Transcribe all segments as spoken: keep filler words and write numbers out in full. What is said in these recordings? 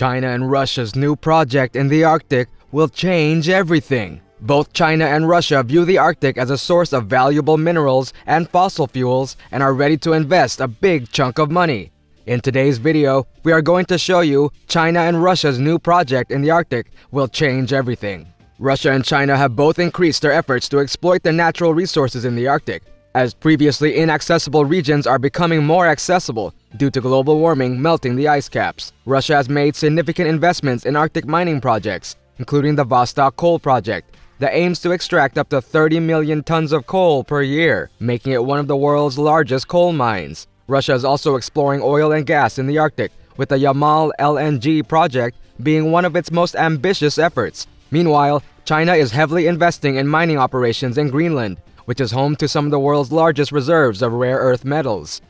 China and Russia's new project in the Arctic will change everything. Both China and Russia view the Arctic as a source of valuable minerals and fossil fuels and are ready to invest a big chunk of money. In today's video, we are going to show you China and Russia's new project in the Arctic will change everything. Russia and China have both increased their efforts to exploit the natural resources in the Arctic, as previously inaccessible regions are becoming more accessible due to global warming melting the ice caps. Russia has made significant investments in Arctic mining projects, including the Vostok Coal Project, that aims to extract up to thirty million tons of coal per year, making it one of the world's largest coal mines. Russia is also exploring oil and gas in the Arctic, with the Yamal L N G project being one of its most ambitious efforts. Meanwhile, China is heavily investing in mining operations in Greenland, which is home to some of the world's largest reserves of rare earth metals.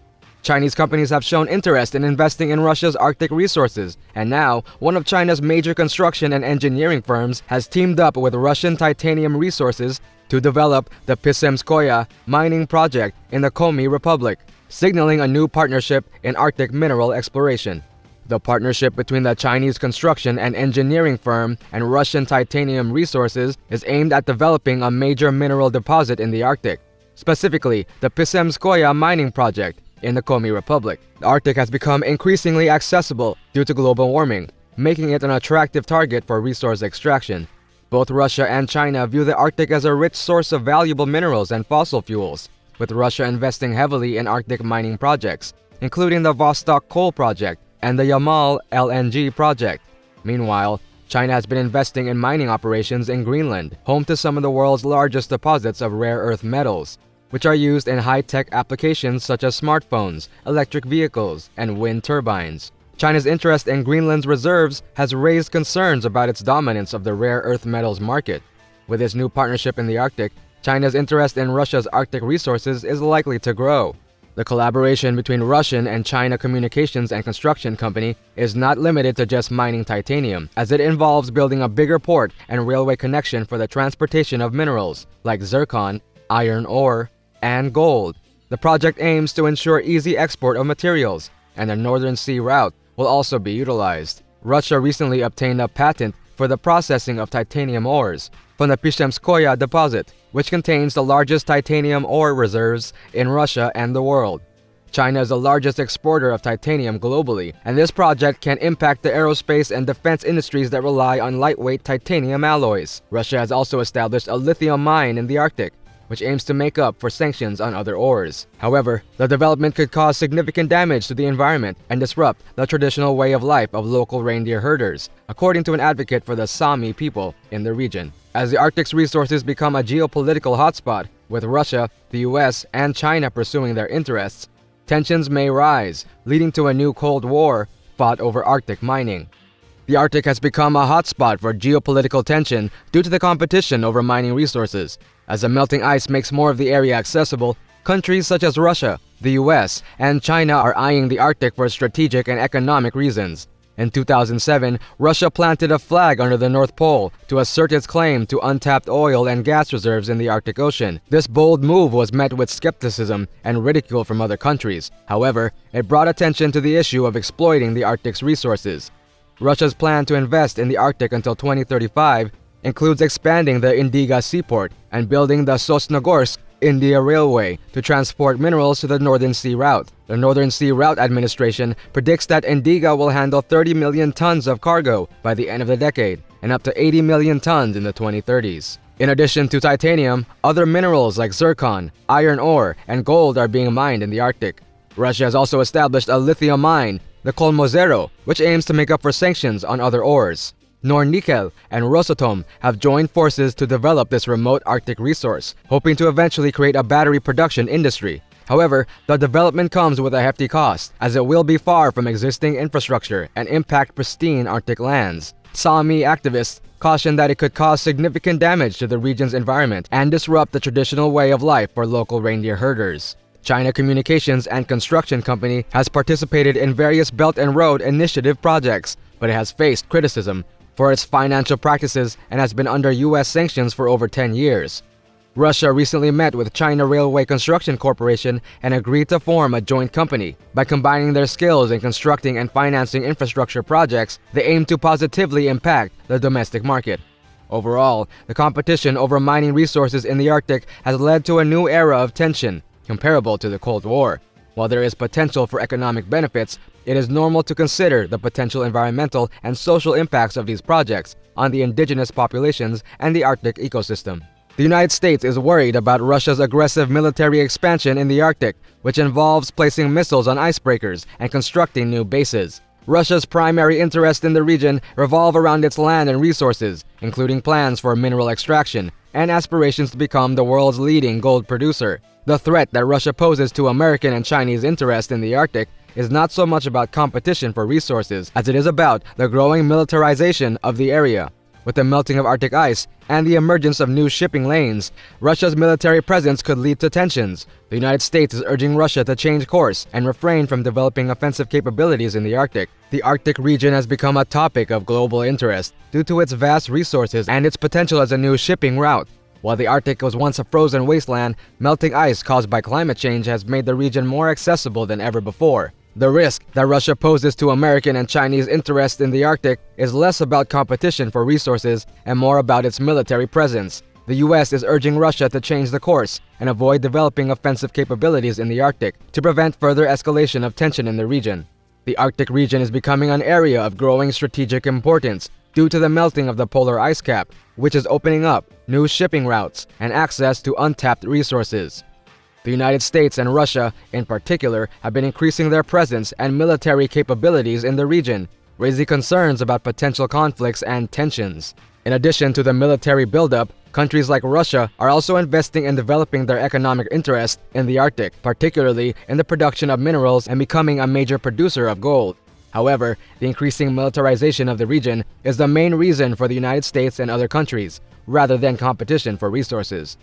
Chinese companies have shown interest in investing in Russia's Arctic resources, and now, one of China's major construction and engineering firms has teamed up with Russian Titanium Resources to develop the Pizhemskoye mining project in the Komi Republic, signaling a new partnership in Arctic mineral exploration. The partnership between the Chinese construction and engineering firm and Russian Titanium Resources is aimed at developing a major mineral deposit in the Arctic, specifically the Pizhemskoye mining project in the Komi Republic. The Arctic has become increasingly accessible due to global warming, making it an attractive target for resource extraction. Both Russia and China view the Arctic as a rich source of valuable minerals and fossil fuels, with Russia investing heavily in Arctic mining projects, including the Vostok Coal Project and the Yamal L N G project. Meanwhile, China has been investing in mining operations in Greenland, home to some of the world's largest deposits of rare earth metals, which are used in high-tech applications such as smartphones, electric vehicles, and wind turbines. China's interest in Greenland's reserves has raised concerns about its dominance of the rare earth metals market. With its new partnership in the Arctic, China's interest in Russia's Arctic resources is likely to grow. The collaboration between Russian and China Communications and Construction Company is not limited to just mining titanium, as it involves building a bigger port and railway connection for the transportation of minerals, like zircon, iron ore, and gold. The project aims to ensure easy export of materials, and the Northern Sea Route will also be utilized. Russia recently obtained a patent for the processing of titanium ores from the Pizhemskoye deposit, which contains the largest titanium ore reserves in Russia and the world. China is the largest exporter of titanium globally, and this project can impact the aerospace and defense industries that rely on lightweight titanium alloys. Russia has also established a lithium mine in the Arctic, which aims to make up for sanctions on other ores. However, the development could cause significant damage to the environment and disrupt the traditional way of life of local reindeer herders, according to an advocate for the Sami people in the region. As the Arctic's resources become a geopolitical hotspot, with Russia, the U S, and China pursuing their interests, tensions may rise, leading to a new Cold War fought over Arctic mining. The Arctic has become a hotspot for geopolitical tension due to the competition over mining resources. As the melting ice makes more of the area accessible, countries such as Russia, the U S, and China are eyeing the Arctic for strategic and economic reasons. In two thousand seven, Russia planted a flag under the North Pole to assert its claim to untapped oil and gas reserves in the Arctic Ocean. This bold move was met with skepticism and ridicule from other countries. However, it brought attention to the issue of exploiting the Arctic's resources. Russia's plan to invest in the Arctic until twenty thirty-five includes expanding the Indiga seaport and building the Sosnogorsk-Indiga Railway to transport minerals to the Northern Sea Route. The Northern Sea Route Administration predicts that Indiga will handle thirty million tons of cargo by the end of the decade and up to eighty million tons in the twenty thirties. In addition to titanium, other minerals like zircon, iron ore, and gold are being mined in the Arctic. Russia has also established a lithium mine, the Kolmozero, which aims to make up for sanctions on other ores. Nornickel and Rosatom have joined forces to develop this remote Arctic resource, hoping to eventually create a battery production industry. However, the development comes with a hefty cost, as it will be far from existing infrastructure and impact pristine Arctic lands. Sami activists caution that it could cause significant damage to the region's environment and disrupt the traditional way of life for local reindeer herders. China Communications and Construction Company has participated in various Belt and Road Initiative projects, but it has faced criticism for its financial practices and has been under U S sanctions for over ten years. Russia recently met with China Railway Construction Corporation and agreed to form a joint company. By combining their skills in constructing and financing infrastructure projects, they aim to positively impact the domestic market. Overall, the competition over mining resources in the Arctic has led to a new era of tension, comparable to the Cold War. While there is potential for economic benefits, it is normal to consider the potential environmental and social impacts of these projects on the indigenous populations and the Arctic ecosystem. The United States is worried about Russia's aggressive military expansion in the Arctic, which involves placing missiles on icebreakers and constructing new bases. Russia's primary interests in the region revolve around its land and resources, including plans for mineral extraction and aspirations to become the world's leading gold producer. The threat that Russia poses to American and Chinese interests in the Arctic is not so much about competition for resources as it is about the growing militarization of the area. With the melting of Arctic ice and the emergence of new shipping lanes, Russia's military presence could lead to tensions. The United States is urging Russia to change course and refrain from developing offensive capabilities in the Arctic. The Arctic region has become a topic of global interest due to its vast resources and its potential as a new shipping route. While the Arctic was once a frozen wasteland, melting ice caused by climate change has made the region more accessible than ever before. The risk that Russia poses to American and Chinese interests in the Arctic is less about competition for resources and more about its military presence. The U S is urging Russia to change the course and avoid developing offensive capabilities in the Arctic to prevent further escalation of tension in the region. The Arctic region is becoming an area of growing strategic importance due to the melting of the polar ice cap, which is opening up new shipping routes and access to untapped resources. The United States and Russia, in particular, have been increasing their presence and military capabilities in the region, raising concerns about potential conflicts and tensions. In addition to the military buildup, countries like Russia are also investing in developing their economic interest in the Arctic, particularly in the production of minerals and becoming a major producer of gold. However, the increasing militarization of the region is the main reason for the United States and other countries, rather than competition for resources.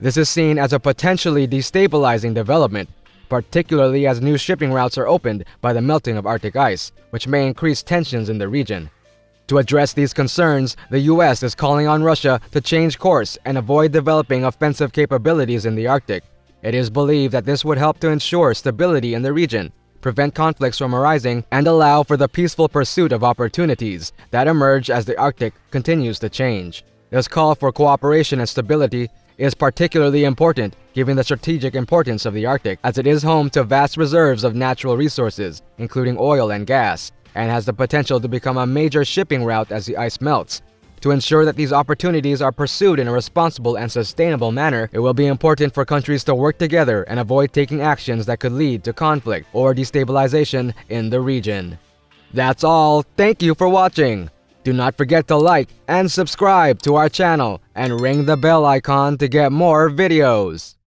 This is seen as a potentially destabilizing development, particularly as new shipping routes are opened by the melting of Arctic ice, which may increase tensions in the region. To address these concerns, the U S is calling on Russia to change course and avoid developing offensive capabilities in the Arctic. It is believed that this would help to ensure stability in the region, prevent conflicts from arising, and allow for the peaceful pursuit of opportunities that emerge as the Arctic continues to change. This call for cooperation and stability is particularly important given the strategic importance of the Arctic, as it is home to vast reserves of natural resources, including oil and gas, and has the potential to become a major shipping route as the ice melts. To ensure that these opportunities are pursued in a responsible and sustainable manner, it will be important for countries to work together and avoid taking actions that could lead to conflict or destabilization in the region. That's all. Thank you for watching. Do not forget to like and subscribe to our channel and ring the bell icon to get more videos.